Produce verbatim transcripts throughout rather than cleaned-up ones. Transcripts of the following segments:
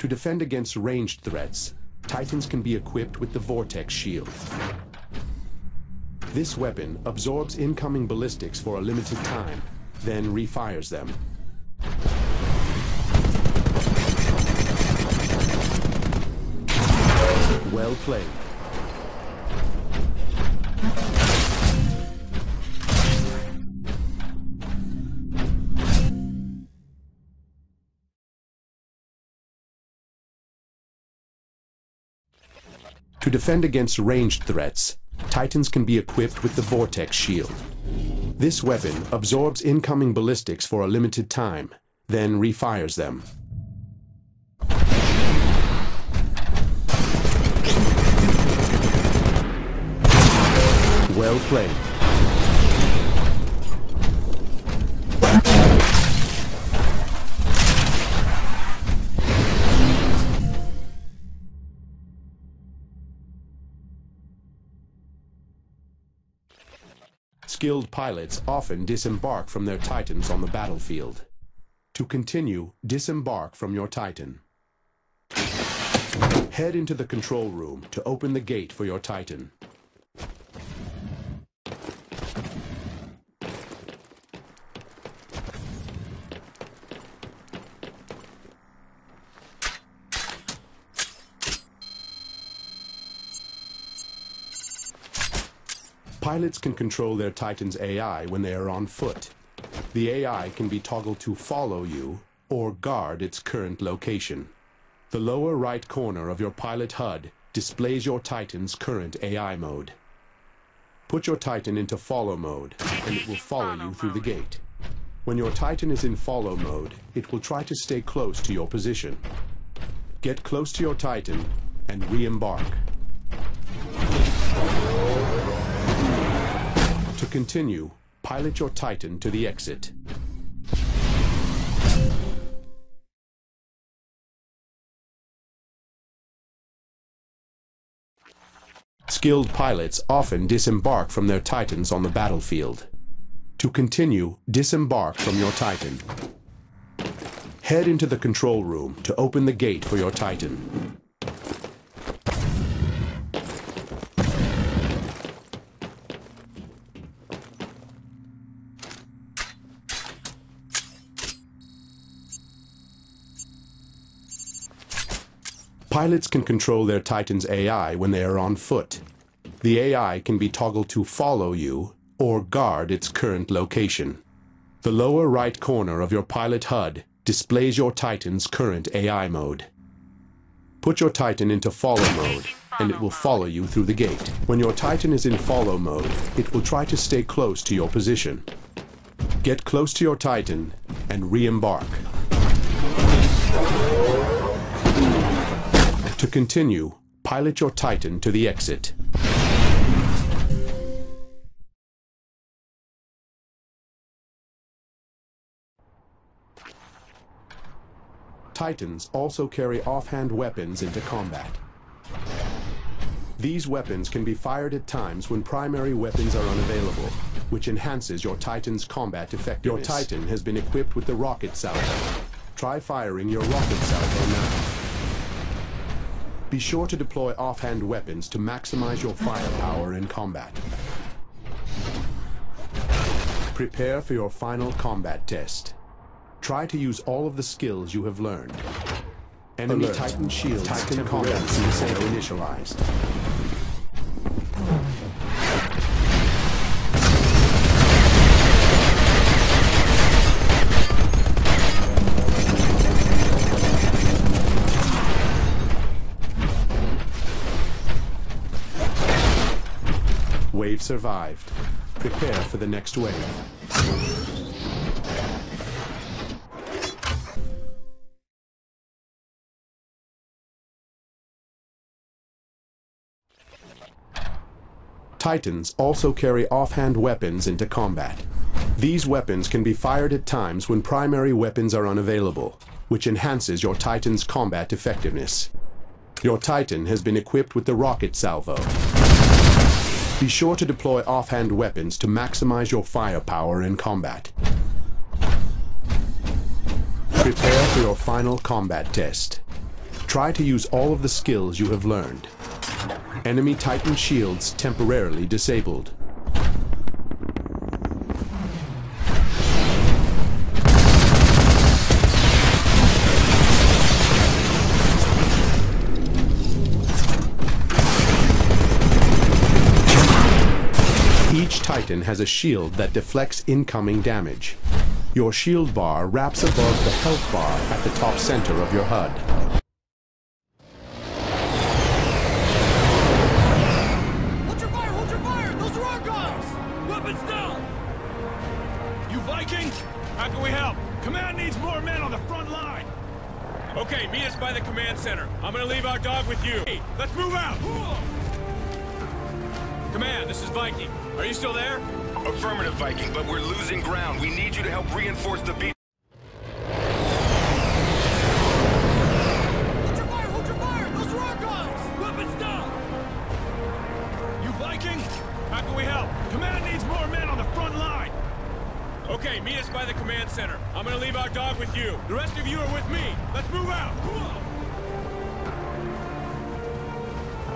To defend against ranged threats, Titans can be equipped with the Vortex Shield. This weapon absorbs incoming ballistics for a limited time, then refires them. Well played. To defend against ranged threats, Titans can be equipped with the Vortex Shield. This weapon absorbs incoming ballistics for a limited time, then refires them. Well played. Skilled pilots often disembark from their Titans on the battlefield. To continue, disembark from your Titan. Head into the control room to open the gate for your Titan. Pilots can control their Titan's A I when they are on foot. The A I can be toggled to follow you or guard its current location. The lower right corner of your pilot H U D displays your Titan's current A I mode. Put your Titan into follow mode, and it will follow you through the gate. When your Titan is in follow mode, it will try to stay close to your position. Get close to your Titan and re-embark. To continue, pilot your Titan to the exit. Skilled pilots often disembark from their Titans on the battlefield. To continue, disembark from your Titan. Head into the control room to open the gate for your Titan. Pilots can control their Titan's A I when they are on foot. The A I can be toggled to follow you or guard its current location. The lower right corner of your pilot H U D displays your Titan's current A I mode. Put your Titan into follow mode, and it will follow you through the gate. When your Titan is in follow mode, it will try to stay close to your position. Get close to your Titan and re-embark. To continue, pilot your Titan to the exit. Titans also carry offhand weapons into combat. These weapons can be fired at times when primary weapons are unavailable, which enhances your Titan's combat effectiveness. Your Titan has been equipped with the rocket salvo. Try firing your rocket salvo now. Be sure to deploy offhand weapons to maximize your firepower in combat. Prepare for your final combat test. Try to use all of the skills you have learned. Enemy Alert. Titan shields Titan combat C S A initialized. Wave survived. Prepare for the next wave. Titans also carry offhand weapons into combat. These weapons can be fired at times when primary weapons are unavailable, which enhances your Titan's combat effectiveness. Your Titan has been equipped with the rocket salvo. Be sure to deploy offhand weapons to maximize your firepower in combat. Prepare for your final combat test. Try to use all of the skills you have learned. Enemy Titan shields temporarily disabled. Each Titan has a shield that deflects incoming damage. Your shield bar wraps above the health bar at the top center of your H U D. Hold your fire! Hold your fire! Those are our guys! Weapons down! You Vikings? How can we help? Command needs more men on the front line! Okay, meet us by the command center. I'm gonna leave our dog with you. Hey, let's move out! Command, this is Viking. Are you still there? Affirmative, Viking, but we're losing ground. We need you to help reinforce the beach. Hold your fire! Hold your fire! Those are our guys! Weapons down! You Viking? How can we help? Command needs more men on the front line! Okay, meet us by the command center. I'm gonna leave our dog with you. The rest of you are with me. Let's move out!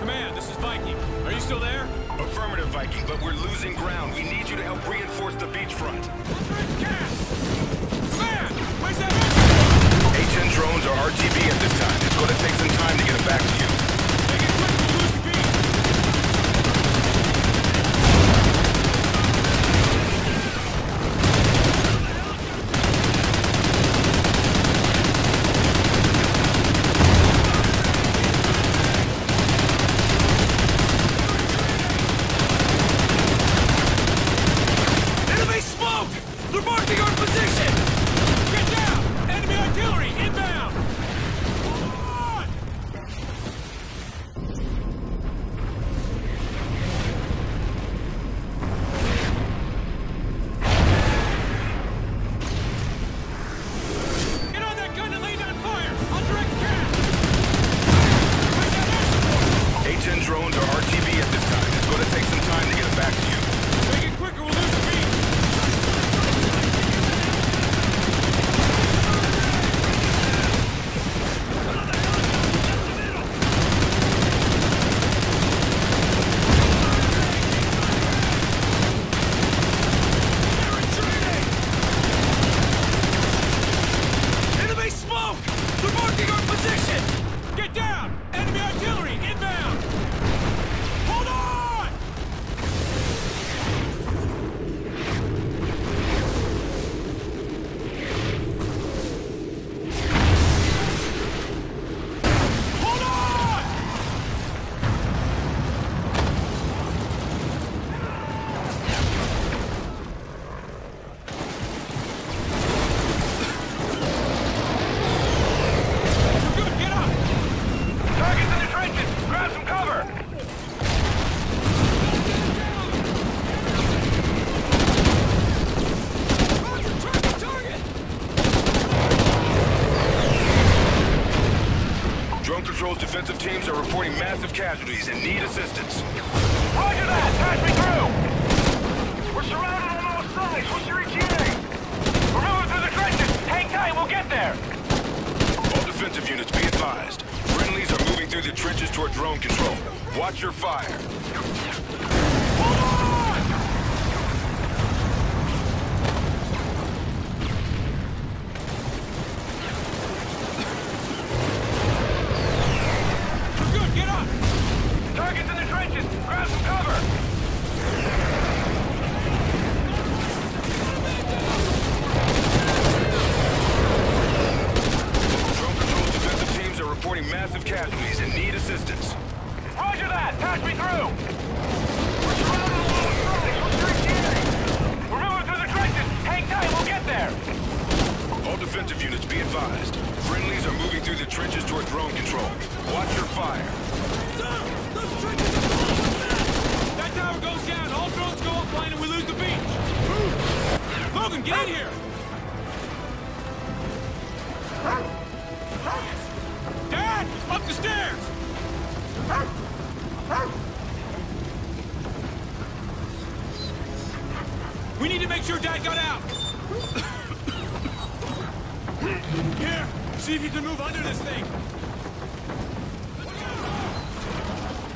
Command, this is Viking. Are you still there? Affirmative, Viking, but we're losing ground. We need you to help reinforce the beachfront. Command! Where's that engine? H N drones are R T B at this time. It's going to take some time to get it back to you. Make it quick to lose the defensive teams are reporting massive casualties and need assistance. Roger that! Pass me through! We're surrounded on all sides! What's your E T A? We're moving through the trenches! Hang tight, we'll get there! All defensive units be advised. Friendlies are moving through the trenches toward drone control. Watch your fire. Massive casualties and need assistance. Roger that! Patch me through! We're surrounded along the strikes. We're retreating! We're moving through the trenches! Hang tight, we'll get there! All defensive units be advised. Friendlies are moving through the trenches toward drone control. Watch your fire. Sir! Those trenches are falling! What's that? That tower goes down! All drones go offline and we lose the beach! Move! Logan, get in here! Up the stairs! We need to make sure Dad got out! Here, see if you can move under this thing!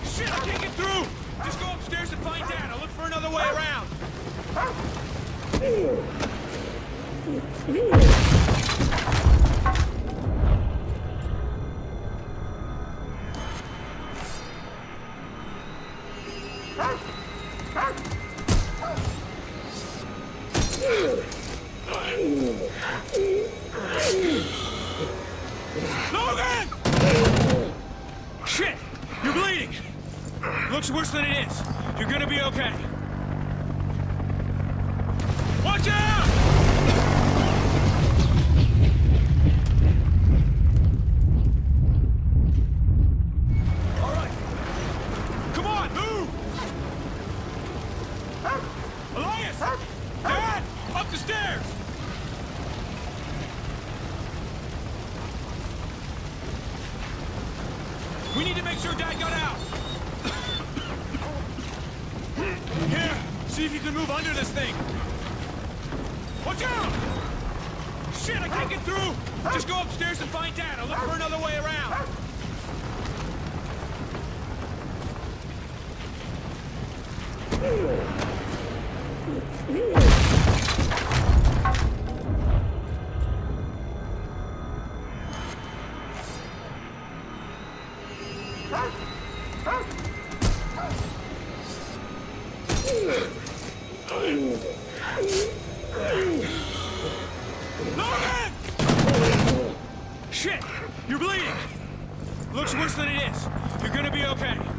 Shit, I can't get through! Just go upstairs and find Dad. I'll look for another way around! Logan! Shit! You're bleeding! Looks worse than it is. You're gonna be okay. Watch out! All right. Come on, move! Elias! Dad! Up the stairs! We need to make sure Dad got out! Here! See if you can move under this thing! Watch out! Shit, I can't get through! Just go upstairs and find Dad. I'll look for another way around! Logan! Shit! You're bleeding! Looks worse than it is. You're gonna be okay.